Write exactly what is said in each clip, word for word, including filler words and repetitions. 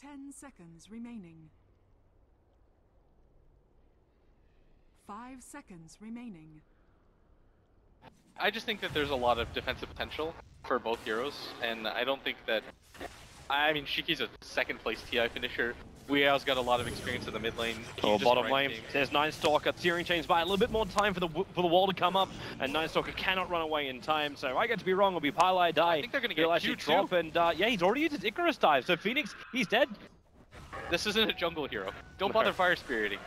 Ten seconds remaining. Five seconds remaining. I just think that there's a lot of defensive potential for both heroes, and I don't think that... I mean, Shiki's a second-place T I finisher. Weehao's got a lot of experience in the mid lane. Oh, bottom lane. There's Nightstalker. Searing Chains by a little bit more time for the for the wall to come up, and Nightstalker cannot run away in time. So I get to be wrong. It'll be Pieliedie. I think they're going to get Q drop, and uh, yeah, he's already used his Icarus Dive. So Phoenix, he's dead. This isn't a jungle hero. Don't bother Fire Spiriting.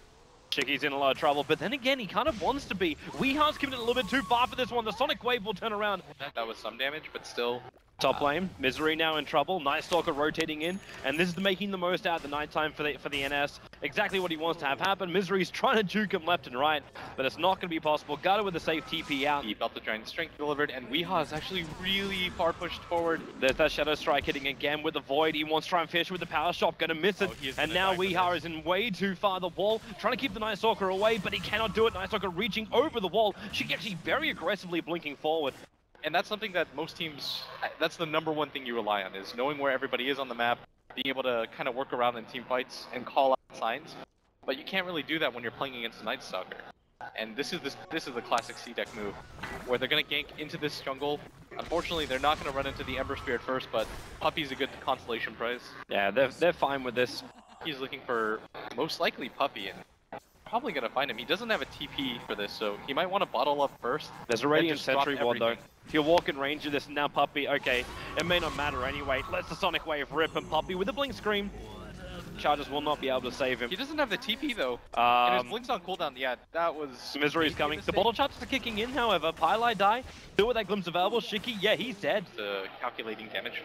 Shiki's in a lot of trouble, but then again, he kind of wants to be. Weehao's coming in a little bit too far for this one. The Sonic Wave will turn around. That was some damage, but still. Top lane, Misery now in trouble. Nightstalker rotating in, and this is making the most out of the nighttime for the for the N S. Exactly what he wants to have happen. Misery's trying to juke him left and right, but it's not going to be possible. Gutter with a safe T P out. He felt the giant strength delivered, and Weehao's actually really far pushed forward. There's that Shadow Strike hitting again with the Void. He wants to try and finish with the Power Shop, going to miss it. Oh, and now Weehao is in way too far the wall, trying to keep the Nightstalker away, but he cannot do it. Nightstalker reaching over the wall. She's actually very aggressively blinking forward. And that's something that most teams, that's the number one thing you rely on, is knowing where everybody is on the map, being able to kind of work around in team fights and call out signs. But you can't really do that when you're playing against the Nightstalker. And this is this this is the classic C D E C move, where they're going to gank into this jungle. Unfortunately, they're not going to run into the Ember Spirit first, but Puppy's a good consolation prize. Yeah, they're, they're fine with this. He's looking for, most likely, Puppy. And probably gonna find him. He doesn't have a T P for this, so he might want to bottle up first. There's a Radiant Sentry ward though. He'll walk in range of this, and now Puppy, okay, it may not matter anyway. Let's the Sonic Wave rip, and Puppy with a Blink Scream. Chargers will not be able to save him. He doesn't have the T P though. Um, and his Blink's on cooldown, yeah, that was... Misery's coming. The bottle charges are kicking in, however. Pieliedie, still with that Glimpse available. Shiki, yeah, he's dead. The calculating damage,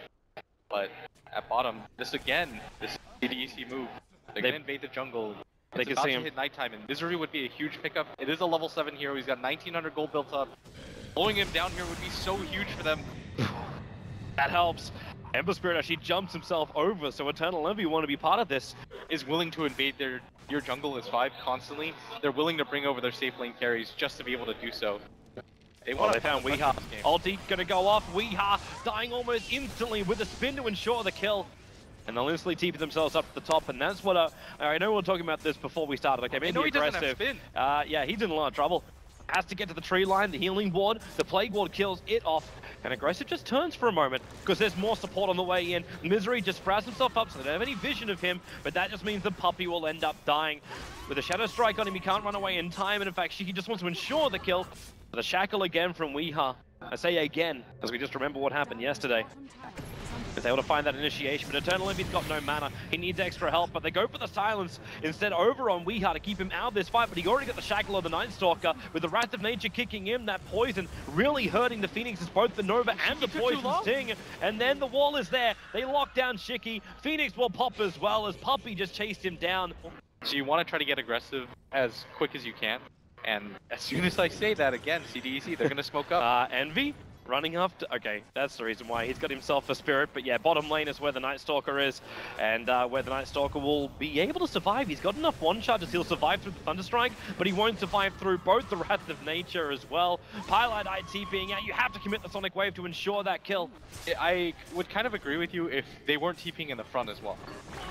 but at bottom, this again, this C D E C move. They're gonna invade the jungle. They it's can about see him. To hit nighttime, and Misery would be a huge pickup. It is a level seven hero. He's got nineteen hundred gold built up. Blowing him down here would be so huge for them. That helps. Ember Spirit actually jumps himself over, so Eternal Envy, want to be part of this, is willing to invade their your jungle as five constantly. They're willing to bring over their safe lane carries just to be able to do so. They well, they found Weehaw. Ulti gonna go off. Weehaw dying almost instantly with a spin to ensure the kill. And they'll instantly T P themselves up to the top, and that's what uh, I know we were talking about this before we started. Okay, maybe aggressive. Uh, yeah, he's in a lot of trouble. Has to get to the tree line, the healing ward, the plague ward kills it off, and aggressive just turns for a moment because there's more support on the way in. Misery just sprouts himself up, so they don't have any vision of him, but that just means the Puppy will end up dying. With a Shadow Strike on him, he can't run away in time, and in fact, Shiki just wants to ensure the kill. The Shackle again from Weehaw. I say again, because we just remember what happened yesterday. Is able to find that initiation, but Eternal Envy's got no mana. He needs extra help, but they go for the silence instead over on Weehaw to keep him out of this fight, but he already got the Shackle of the Nightstalker with the Wrath of Nature kicking in. That Poison really hurting the Phoenix, is both the Nova and the Poison Sting, and then the wall is there. They lock down Shiki. Phoenix will pop as well as Puppy just chased him down. So you want to try to get aggressive as quick as you can, and as soon as I say that again, C D E C, they're going to smoke up. Uh, Envy? Running after, okay, that's the reason why. He's got himself a Spirit, but yeah, bottom lane is where the Nightstalker is, and uh, where the Nightstalker will be able to survive. He's got enough one charges, he'll survive through the Thunderstrike, but he won't survive through both the Wrath of Nature as well. Pieliedie TPing out, you have to commit the Sonic Wave to ensure that kill. I would kind of agree with you if they weren't TPing in the front as well.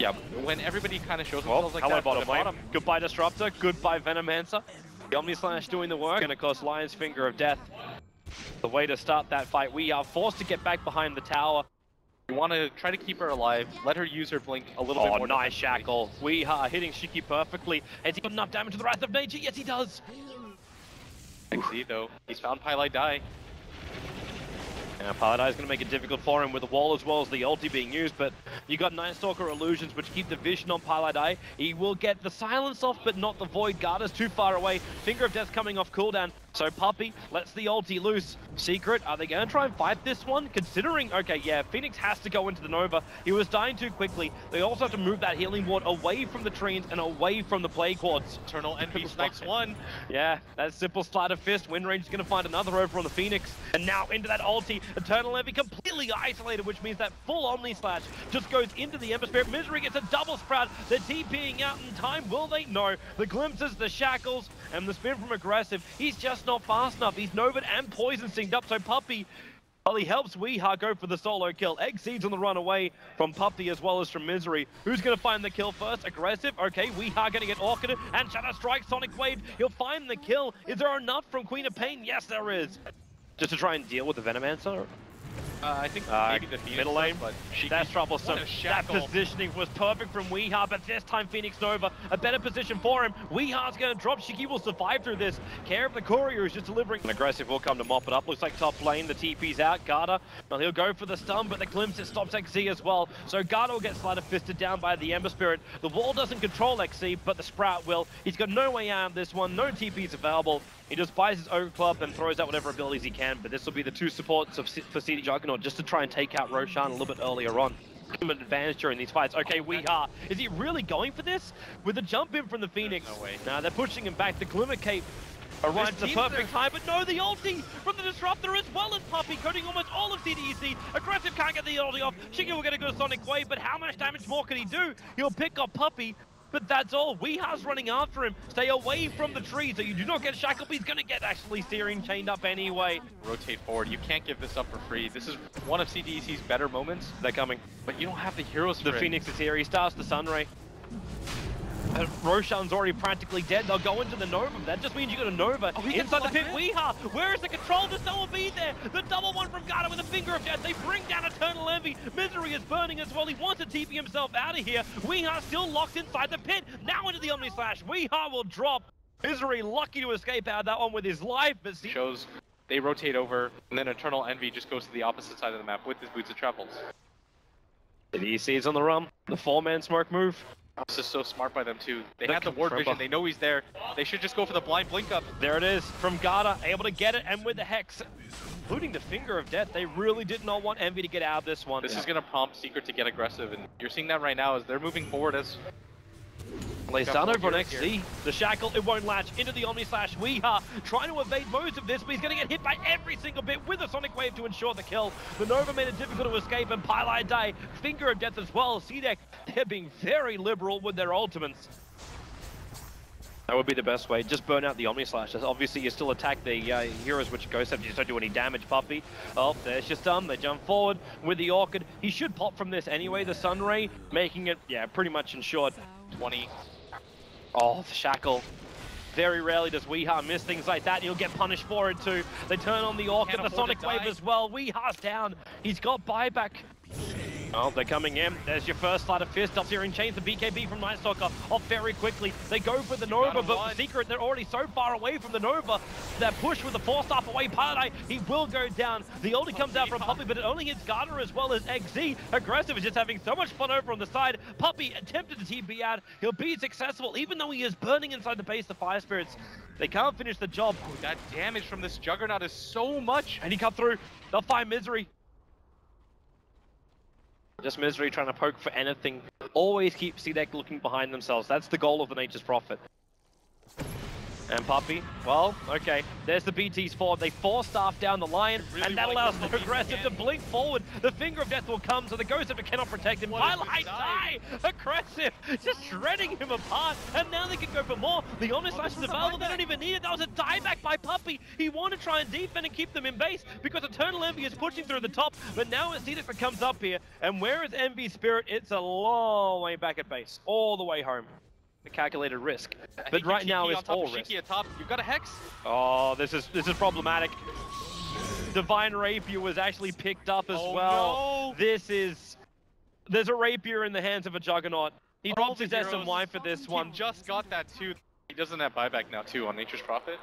Yeah. When everybody kind of shows well, themselves like hello, that. Bottom the lane. Bottom. Goodbye Disruptor, goodbye Venomancer. The Omni Slash doing the work, gonna cost Lion's Finger of Death. The way to start that fight. We are forced to get back behind the tower. We want to try to keep her alive, let her use her blink a little oh, bit more. Oh, nice Shackle. We are hitting Shiki perfectly. Has he got enough damage to the Wrath of Nature? Yes, he does. Actually, though, he's found Pieliedie. Now, Pieliedie is going to make it difficult for him with the wall as well as the ulti being used, but you got Nightstalker illusions, which keep the vision on Pieliedie. He will get the silence off, but not the Void. Guard is too far away. Finger of Death coming off cooldown. So Puppy lets the ulti loose. Secret, are they going to try and fight this one? Considering, okay, yeah, Phoenix has to go into the Nova. He was dying too quickly. They also have to move that healing ward away from the trees and away from the plague wards. Eternal Envy snipes one. Yeah, that simple slide of fist. Windrange is going to find another over on the Phoenix. And now into that ulti. Eternal Envy completely isolated, which means that full Omni Slash just goes into the Ember Spirit. Misery gets a double Sprout. They're TPing out in time. Will they? No. The Glimpses, the Shackles, and the spin from Aggressive. He's just not fast enough. He's Nova and Poison Stinged up, so Puppy Well, he helps Weehao go for the solo kill. Exceeds on the run away from Puppy as well as from Misery. Who's going to find the kill first? Aggressive. Okay, Weehao going to get Orchid and Shadow Strike, Sonic Wave. He'll find the kill. Is there enough from Queen of Pain? Yes, there is. Just to try and deal with the Venomancer? Uh, I think uh, maybe the Phoenix middle lane, but she that's troublesome. That positioning was perfect from Weehao, but this time Phoenix Nova, a better position for him. Weeha's going to drop. Shiki will survive through this. Care of the courier is just delivering. And aggressive will come to mop it up. Looks like top lane. The T P's out. Garda, well, he'll go for the stun, but the glimpse, it stops X Z as well. So Garda will get slider fisted down by the Ember Spirit. The wall doesn't control X Z, but the Sprout will. He's got no way out of this one. No T P's available. He just buys his own club and throws out whatever abilities he can, but this will be the two supports of, for C D Juggernaut just to try and take out Roshan a little bit earlier on. Give him an advantage during these fights. Okay, Weehao. Is he really going for this? With the jump in from the Phoenix. No way. Now they're pushing him back. The Glimmer Cape arrives at the perfect time, but no, the ulti from the Disruptor as well as Puppy, coating almost all of C D E C. Aggressive can't get the ulti off. Shiki will get a good Sonic Wave, but how much damage more can he do? He'll pick up Puppy. But that's all. Weeha's running after him. Stay away from the tree so you do not get shackled. He's going to get actually Searing chained up anyway. Rotate forward. You can't give this up for free. This is one of C D E C's better moments. They're coming. But you don't have the hero sprint. The Phoenix is here. He starts the Sunray. Uh, Roshan's already practically dead. They'll go into the Nova. That just means you got a Nova. Oh, inside the pit, Weehao. Where is the control? The cell will be there. The double one from Garda with a finger of death. They bring down Eternal Envy. Misery is burning as well. He wants to T P himself out of here. Weehao still locked inside the pit. Now into the Omni Slash. Weehao will drop. Misery lucky to escape out of that one with his life. But shows they rotate over, and then Eternal Envy just goes to the opposite side of the map with his boots of travels. The D C is on the rum. The four-man smoke move. This is so smart by them too. They have the ward vision, they know he's there. They should just go for the blind blink up. There it is, from Garda, able to get it, and with the Hex, including the Finger of Death, they really did not want Envy to get out of this one. This yeah. is gonna prompt Secret to get aggressive, and you're seeing that right now as they're moving forward as... They start over on X Z. The Shackle, it won't latch into the Omni Slash. Weehao trying to evade most of this, but he's going to get hit by every single bit with a Sonic Wave to ensure the kill. The Nova made it difficult to escape, and Pieliedie, Finger of Death as well. C D E C, they're being very liberal with their ultimates. That would be the best way. Just burn out the Omni Slash. Obviously, you still attack the uh, heroes, which Ghost have. You just don't do any damage, Puppy. Oh, there's your stun. They jump forward with the Orchid. He should pop from this anyway, the Sunray, making it, yeah, pretty much ensured. twenty. Oh, the Shackle. Very rarely does Weehao miss things like that. He'll get punished for it too. They turn on the Orchid, the Sonic Wave as well. Weeha's down. He's got buyback. Oh, they're coming in. There's your first slider fist up here in chains. The B K B from Nightstalker off very quickly. They go for the Nova, but one. Secret, they're already so far away from the Nova. That push with the four-star away, Pieliedie, he will go down. The ulti comes out from Puppy, but it only hits Garda as well as X Z. Aggressive is just having so much fun over on the side. Puppy attempted to T P out. He'll be successful, even though he is burning inside the base of Fire Spirits. They can't finish the job. Oh, that damage from this Juggernaut is so much. And he cut through. They'll find Misery. Just Misery trying to poke for anything. Always keep C D E C looking behind themselves. That's the goal of the Nature's Prophet. And Puppy, well, okay. There's the B T's forward. They four-staff down the Lion, really and that allows the aggressive to blink forward. The Finger of Death will come, so the Ghost of It cannot protect him. Pieliedie, aggressive, just shredding him apart. And now they can go for more. The Omni Slash is available. They don't even need it. That was a dieback by Puppy. He wanted to try and defend and keep them in base because Eternal Envy is pushing through the top. But now it's C D E C that comes up here. And where is Envy's Spirit? It's a long way back at base, all the way home. The calculated risk, but right now it's all risk. You've got a Hex. Oh, this is this is problematic. Divine Rapier was actually picked up as oh, well. No. This is there's a Rapier in the hands of a Juggernaut. He drops his S M Y for this he one. Just got that too. He doesn't have buyback now too on Nature's Prophet.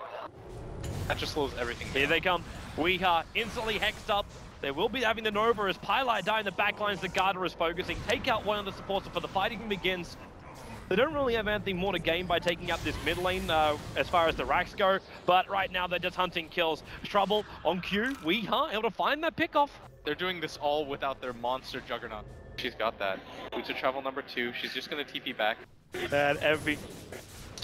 That just slows everything down. Here they come. Weehao instantly hexed up. They will be having the Nova as Pieliedie in the backlines. The Garda is focusing. Take out one of the supports before the fighting begins. They don't really have anything more to gain by taking up this mid lane uh, as far as the racks go, but right now they're just hunting kills. Trouble on Q, Weehao able to find that pickoff. They're doing this all without their monster Juggernaut. She's got that. Boots of travel number two, she's just going to T P back. And every...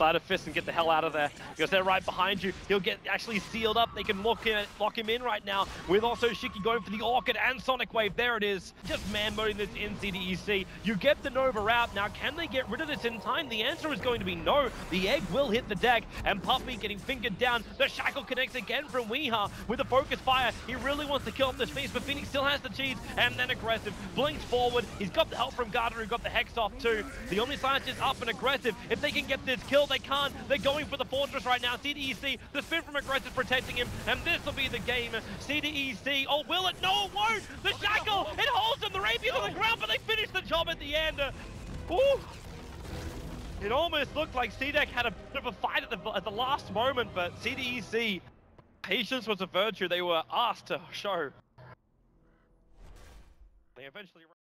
side of Fist and get the hell out of there, because they're right behind you. He'll get actually sealed up. They can lock in, lock him in right now, with also Shiki going for the Orchid and Sonic Wave. There it is. Just man-moding this in C D E C. You get the Nova out. Now, can they get rid of this in time? The answer is going to be no. The egg will hit the deck, and Puppy getting fingered down. The Shackle connects again from Weehao with a focus fire. He really wants to kill off this Feast, but Phoenix still has the cheese, and then aggressive. Blinks forward. He's got the help from Gardner, who got the Hex off too. The Omni Slash is up and aggressive. If they can get this kill, they can't. They're going for the Fortress right now. C D E C, the spin from aggressive protecting him, and this will be the game. C D E C, oh, will it? No, it won't! The Shackle, it holds him. The Rapier's on the ground, but they finish the job at the end. Ooh. It almost looked like C D E C had a bit of a fight at the, at the last moment, but C D E C, patience was a virtue they were asked to show. They eventually...